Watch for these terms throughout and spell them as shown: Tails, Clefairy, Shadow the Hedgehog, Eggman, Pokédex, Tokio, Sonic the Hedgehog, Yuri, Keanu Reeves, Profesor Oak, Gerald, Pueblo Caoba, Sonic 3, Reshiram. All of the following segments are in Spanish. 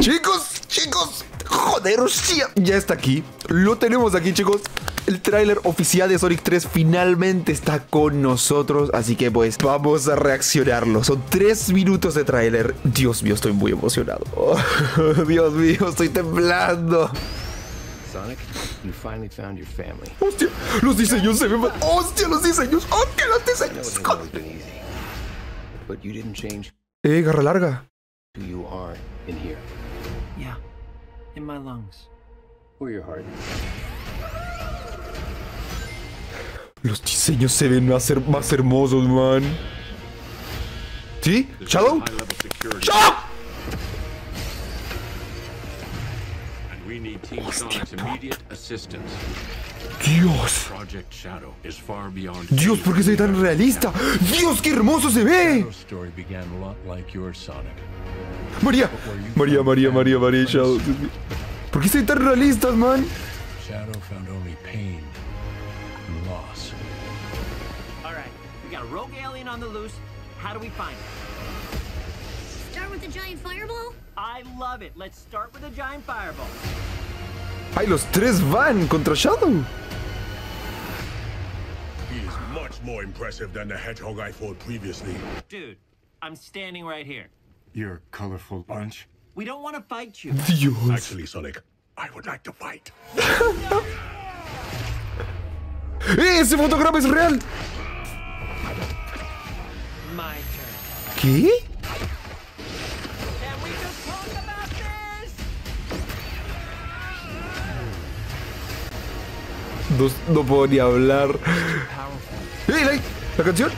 Chicos, joder, hostia. Ya está aquí, lo tenemos aquí, chicos. El tráiler oficial de Sonic 3 finalmente está con nosotros, así que pues vamos a reaccionarlo. Son 3 minutos de tráiler. Dios mío, estoy muy emocionado. Oh, Dios mío, estoy temblando. Sonic, you finally found your family. Hostia, los diseños se ven. Hostia, los diseños. Hostia, los diseños. But you didn't change. Garra larga. Who you are in here? Yeah, in my lungs. Or your heart. Los diseños se ven más hermosos, man. ¿Sí? ¿Shadow? ¡Shadow! Dios. Dios, ¿por qué se ve tan realista? Dios, qué hermoso se ve. María, Shadow. ¿Por qué se ven tan realistas, man? Shadow found only pain. Rogue alien on the loose. How do we find it? Start with a giant fireball? I love it. Let's start with a giant fireball. Ay, los tres van contra Shadow. He is much more impressive than the hedgehog I fought previously. Dude, I'm standing right here. You're a colorful bunch. We don't want to fight you. Dios. Actually, Sonic, I would like to fight. Ese fotograma es real. ¿Qué? No puedo ni hablar. ¡Hey, like! ¿La canción?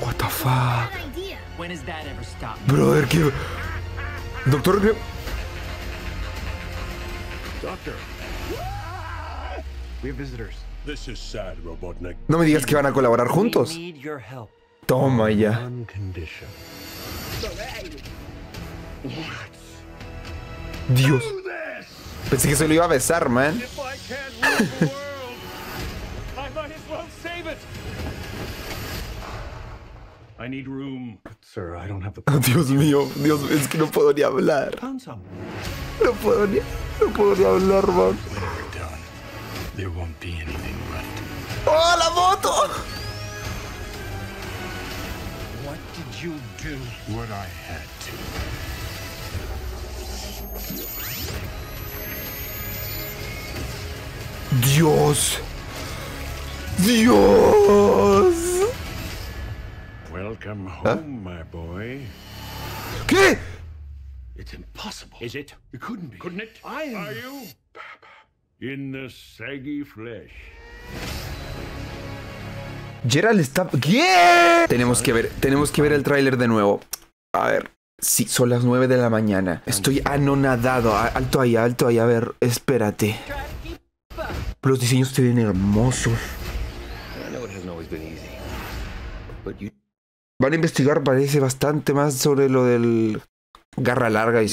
What the fuck? Brother, ¿qué? Doctor, ¿qué? No me digas que van a colaborar juntos. Toma ya. Dios. Pensé que se lo iba a besar, man. Dios mío, Dios, es que no puedo ni hablar. No puedo ni hablar, man. ¡Oh, la moto! Dios. Welcome home, my boy. ¿Qué? It's impossible. Is it? It couldn't be. Couldn't it? I am. Are you? In the saggy flesh. Gerald está... ¿Qué? Tenemos que ver el tráiler de nuevo. A ver. Sí, son las 9 de la mañana. Estoy anonadado. Alto ahí. A ver, espérate. Los diseños se ven hermosos. Van a investigar, parece, bastante más sobre lo del... Garra larga y...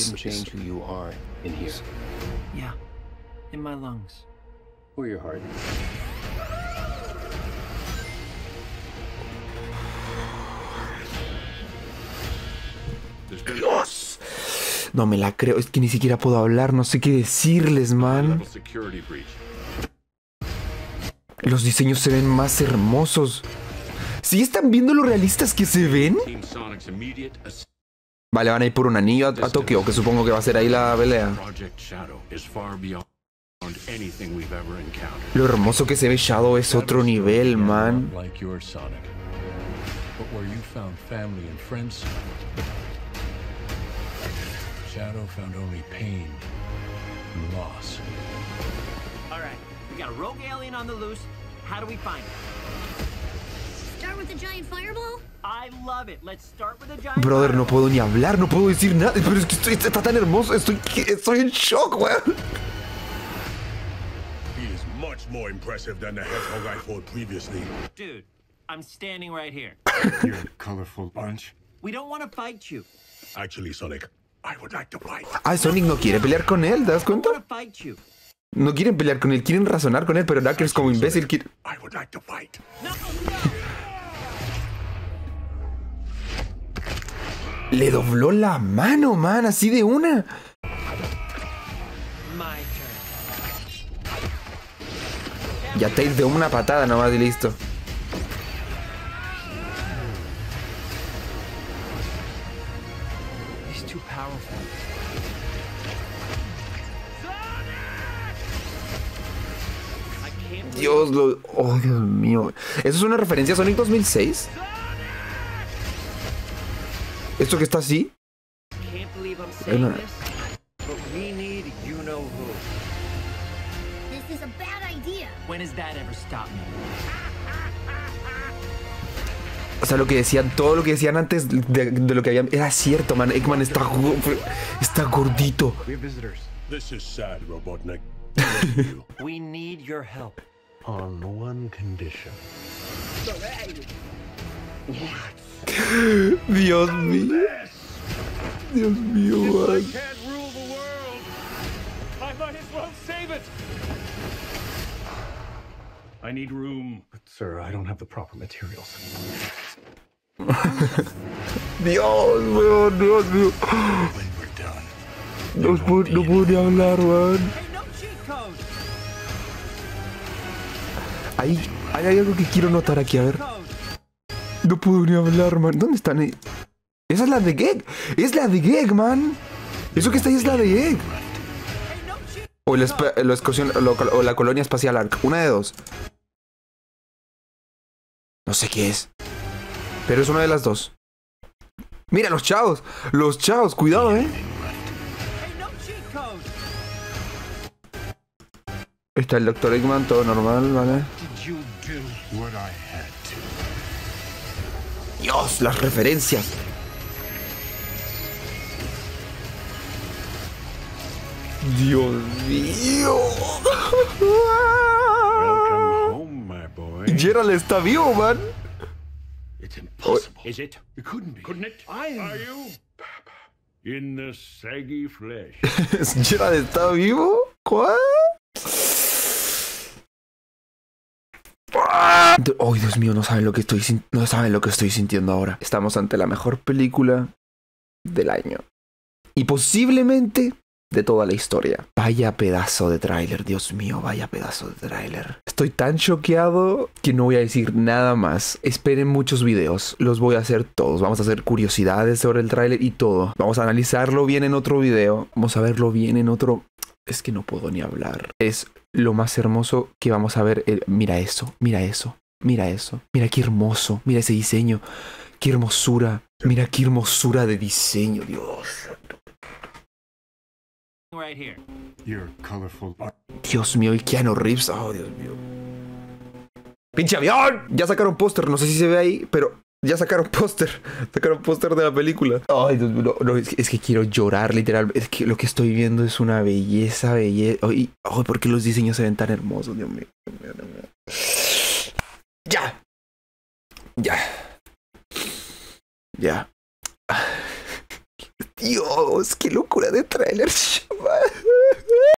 Dios. No me la creo. Es que ni siquiera puedo hablar. No sé qué decirles, man. Los diseños se ven más hermosos. ¿Sí están viendo lo realistas que se ven? Vale, van a ir por un anillo a Tokio, que supongo que va a ser ahí la pelea. Lo hermoso que se ve Shadow es otro nivel, man. Brother, no puedo ni hablar, no puedo decir nada. Pero es que está tan hermoso. Estoy en shock, weón. Dude, I'm standing right here. You're a colorful bunch. We don't want to fight you. Actually, Sonic, I would like to fight. Ah, Sonic no quiere pelear con él, ¿te das cuenta? No quieren pelear con él, quieren razonar con él, pero Knuckles como imbécil quiere... Le dobló la mano, man, así de una. Ya Tails de una patada nomás y listo. Dios, lo... Oh, Dios mío. ¿Eso es una referencia a Sonic 2006? ¿Esto que está así? Una... O sea, lo que decían, todo lo que decían antes de lo que habían... Era cierto, man. Eggman está gordito. We need your help. On one condition. Dios mío. Dios mío, man. I need room. But, sir, I don't have the proper materials. Dios, weón, Dios mío. No pude hablar, weón. Hay algo que quiero notar aquí, a ver. No puedo ni hablar, man. ¿Dónde están? Esa es la de Egg. Es la de Egg, man. Eso que está ahí es la de Egg. O la colonia espacial Ark. Una de dos. No sé qué es. Pero es una de las dos. Mira, los chavos. Los chavos. Cuidado, Está el Dr. Eggman, todo normal, ¿vale? Dios, las referencias. Dios mío. Gerald está vivo, man. It's impossible. Is it? It couldn't be. Couldn't it? Are you? In the saggy flesh. Gerald está vivo. ¿Cuál? Oh, Dios mío, no saben lo que estoy sintiendo ahora. Estamos ante la mejor película del año. Y posiblemente de toda la historia. Vaya pedazo de tráiler, Dios mío, vaya pedazo de tráiler. Estoy tan choqueado que no voy a decir nada más. Esperen muchos videos, los voy a hacer todos. Vamos a hacer curiosidades sobre el tráiler y todo. Vamos a analizarlo bien en otro video. Vamos a verlo bien en otro... Es que no puedo ni hablar. Es lo más hermoso que vamos a ver. Mira eso, mira eso, mira eso. Mira qué hermoso, mira ese diseño. Qué hermosura, mira qué hermosura de diseño, Dios. Dios mío, y Keanu Reeves, oh Dios mío. ¡Pinche avión! Ya sacaron póster, no sé si se ve ahí, pero... Ya sacaron póster de la película. Ay, no, es que quiero llorar, literal. Es que lo que estoy viendo es una belleza, Ay, oh, ¿por qué los diseños se ven tan hermosos? Dios mío, Dios mío, Dios mío. ¡Ya! ¡Ya! ¡Ya! Dios, qué locura de tráiler, chaval.